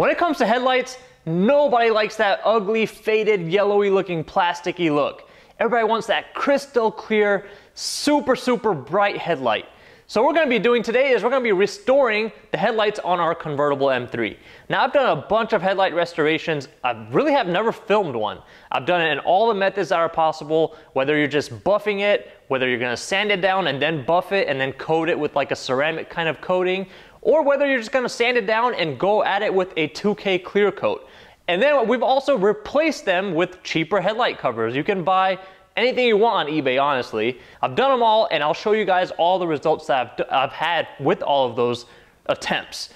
When it comes to headlights, nobody likes that ugly, faded, yellowy looking plasticky look. Everybody wants that crystal clear, super bright headlight. So what we're gonna be doing today is we're gonna be restoring the headlights on our convertible M3. Now I've done a bunch of headlight restorations. I really have never filmed one. I've done it in all the methods that are possible, whether you're just buffing it, whether you're gonna sand it down and then buff it and then coat it with like a ceramic kind of coating, or whether you're just gonna sand it down and go at it with a 2K clear coat. And then we've also replaced them with cheaper headlight covers. You can buy anything you want on eBay, honestly. I've done them all, and I'll show you guys all the results that I've had with all of those attempts.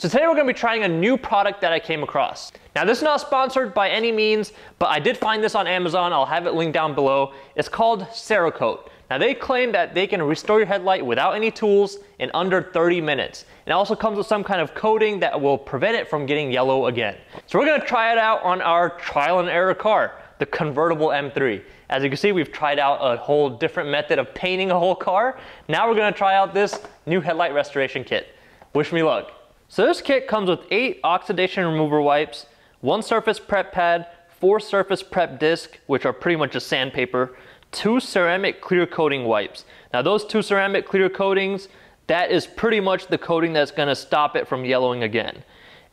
So today we're gonna be trying a new product that I came across. Now this is not sponsored by any means, but I did find this on Amazon. I'll have it linked down below. It's called Cerakote. Now they claim that they can restore your headlight without any tools in under 30 minutes. It also comes with some kind of coating that will prevent it from getting yellow again. So we're gonna try it out on our trial and error car, the convertible M3. As you can see, we've tried out a whole different method of painting a whole car. Now we're gonna try out this new headlight restoration kit. Wish me luck. So this kit comes with 8 oxidation remover wipes, 1 surface prep pad, 4 surface prep disc, which are pretty much just sandpaper, 2 ceramic clear coating wipes. Now those 2 ceramic clear coatings, that is pretty much the coating that's gonna stop it from yellowing again.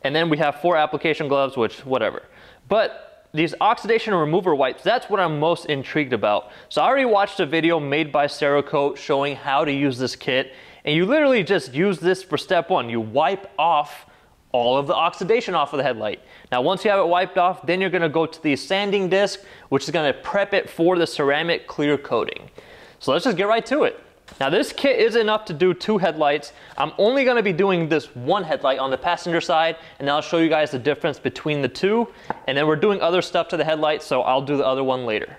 And then we have 4 application gloves, which whatever. But these oxidation remover wipes, that's what I'm most intrigued about. So I already watched a video made by Cerakote showing how to use this kit. And you literally just use this for step 1. You wipe off all of the oxidation off of the headlight. Now once you have it wiped off, then you're gonna go to the sanding disc, which is gonna prep it for the ceramic clear coating. So let's just get right to it. Now this kit is enough to do 2 headlights. I'm only gonna be doing this one headlight on the passenger side, and I'll show you guys the difference between the 2. And then we're doing other stuff to the headlight, so I'll do the other one later.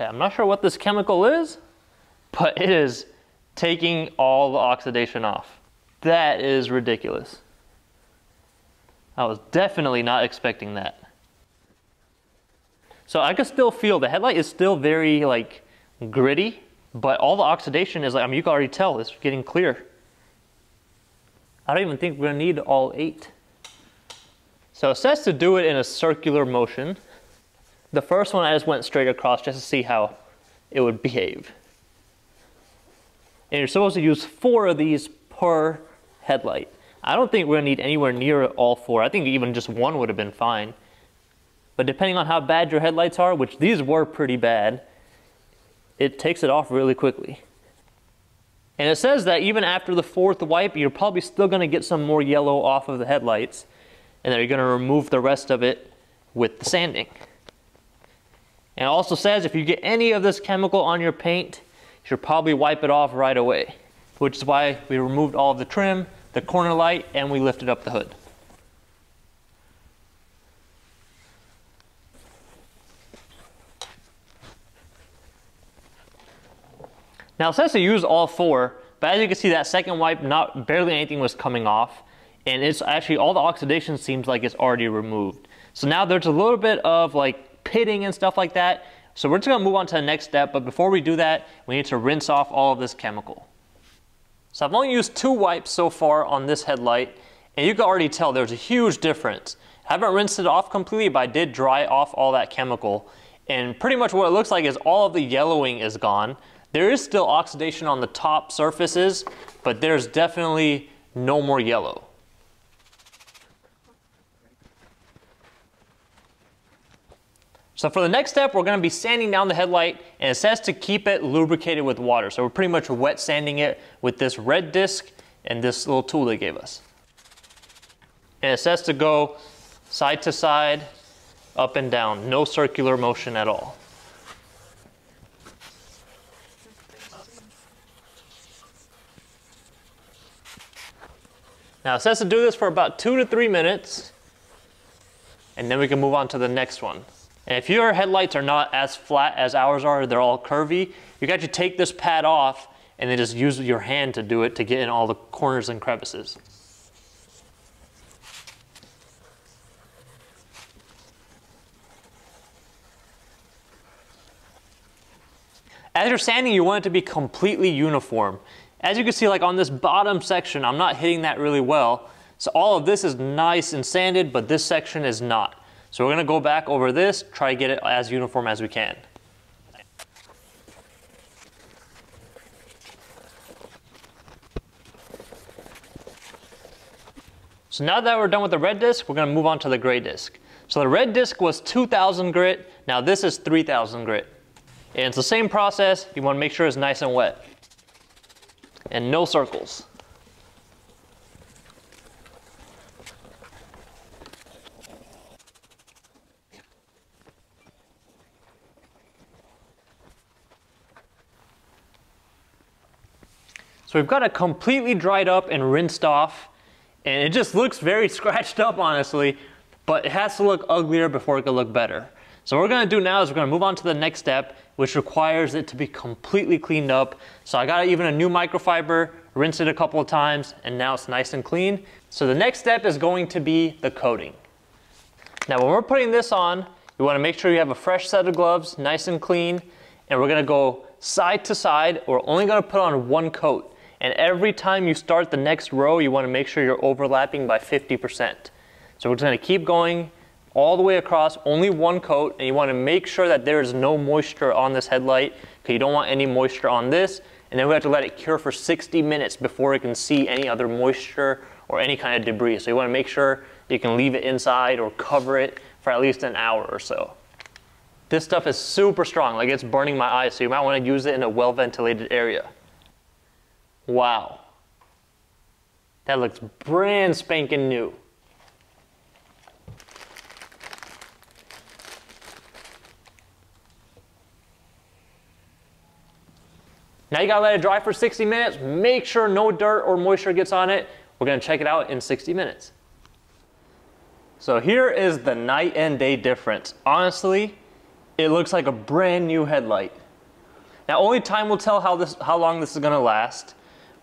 I'm not sure what this chemical is, but it is taking all the oxidation off. That is ridiculous. I was definitely not expecting that. So I can still feel the headlight is still very like gritty, but all the oxidation is like, I mean, you can already tell it's getting clear. I don't even think we're gonna need all 8. So it says to do it in a circular motion. The first one I just went straight across just to see how it would behave. And you're supposed to use 4 of these per headlight. I don't think we're gonna need anywhere near all 4. I think even just 1 would have been fine. But depending on how bad your headlights are, which these were pretty bad, it takes it off really quickly. And it says that even after the 4th wipe, you're probably still gonna get some more yellow off of the headlights, and then you're gonna remove the rest of it with the sanding. And it also says if you get any of this chemical on your paint, you should probably wipe it off right away, which is why we removed all of the trim, the corner light, and we lifted up the hood. Now it says to use all 4, but as you can see, that second wipe, barely anything was coming off, and it's actually all the oxidation seems like it's already removed. So now there's a little bit of like pitting and stuff like that. So we're just gonna move on to the next step, but before we do that, we need to rinse off all of this chemical. So I've only used 2 wipes so far on this headlight, and you can already tell there's a huge difference. I haven't rinsed it off completely, but I did dry off all that chemical. And pretty much what it looks like is all of the yellowing is gone. There is still oxidation on the top surfaces, but there's definitely no more yellow. So for the next step, we're gonna be sanding down the headlight, and it says to keep it lubricated with water. So we're pretty much wet sanding it with this red disc and this little tool they gave us. And it says to go side to side, up and down, no circular motion at all. Now it says to do this for about 2 to 3 minutes, and then we can move on to the next one. And if your headlights are not as flat as ours are, they're all curvy, you got to take this pad off and then just use your hand to do it to get in all the corners and crevices. As you're sanding, you want it to be completely uniform. As you can see, like on this bottom section, I'm not hitting that really well. So all of this is nice and sanded, but this section is not. So we're gonna go back over this, try to get it as uniform as we can. So now that we're done with the red disc, we're gonna move on to the gray disc. So the red disc was 2000 grit, now this is 3000 grit. And it's the same process, you wanna make sure it's nice and wet. And no circles. So we've got it completely dried up and rinsed off, and it just looks very scratched up, honestly, but it has to look uglier before it can look better. So what we're gonna do now is we're gonna move on to the next step, which requires it to be completely cleaned up. So I got even a new microfiber, rinsed it a couple of times, and now it's nice and clean. So the next step is going to be the coating. Now when we're putting this on, you wanna make sure you have a fresh set of gloves, nice and clean, and we're gonna go side to side. We're only gonna put on one coat. And every time you start the next row, you wanna make sure you're overlapping by 50%. So we're just gonna keep going all the way across, only one coat, and you wanna make sure that there is no moisture on this headlight, because you don't want any moisture on this, and then we have to let it cure for 60 minutes before it can see any other moisture or any kind of debris. So you wanna make sure you can leave it inside or cover it for at least an hour or so. This stuff is super strong, like it's burning my eyes, so you might wanna use it in a well-ventilated area. Wow, that looks brand spanking new. Now you gotta let it dry for 60 minutes. Make sure no dirt or moisture gets on it. We're gonna check it out in 60 minutes. So here is the night and day difference. Honestly, it looks like a brand new headlight. Now only time will tell how long this is gonna last.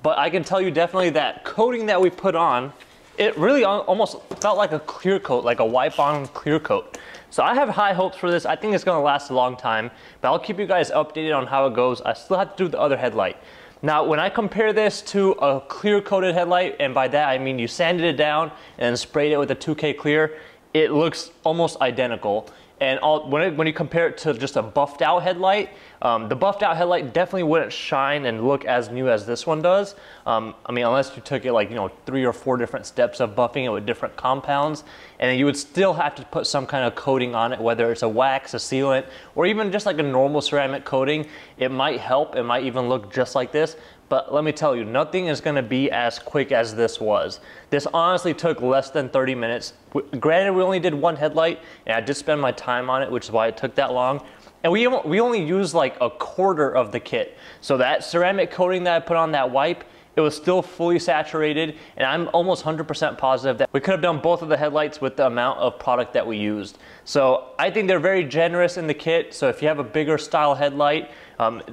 But I can tell you definitely that coating that we put on, it really almost felt like a clear coat, like a wipe on clear coat. So I have high hopes for this. I think it's gonna last a long time, but I'll keep you guys updated on how it goes. I still have to do the other headlight. Now, when I compare this to a clear coated headlight, and by that I mean you sanded it down and sprayed it with a 2K clear, it looks almost identical. And when you compare it to just a buffed out headlight, the buffed out headlight definitely wouldn't shine and look as new as this one does. I mean, unless you took it like, you know, 3 or 4 different steps of buffing it with different compounds, and then you would still have to put some kind of coating on it, whether it's a wax, a sealant, or even just like a normal ceramic coating. It might help, it might even look just like this. But let me tell you, nothing is gonna be as quick as this was. This honestly took less than 30 minutes. Granted, we only did one headlight, and I did spend my time on it, which is why it took that long. And we only used like a quarter of the kit. So that ceramic coating that I put on that wipe, it was still fully saturated, and I'm almost 100% positive that we could have done both of the headlights with the amount of product that we used. So I think they're very generous in the kit, so if you have a bigger style headlight,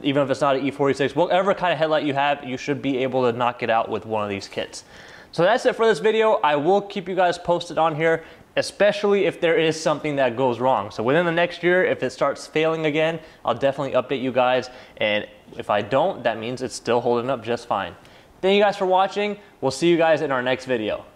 even if it's not an E46, whatever kind of headlight you have, you should be able to knock it out with one of these kits. So that's it for this video. I will keep you guys posted on here, especially if there is something that goes wrong. So within the next year, if it starts failing again, I'll definitely update you guys. And if I don't, that means it's still holding up just fine. Thank you guys for watching. We'll see you guys in our next video.